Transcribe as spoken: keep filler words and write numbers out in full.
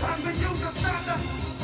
Time to use the thunder.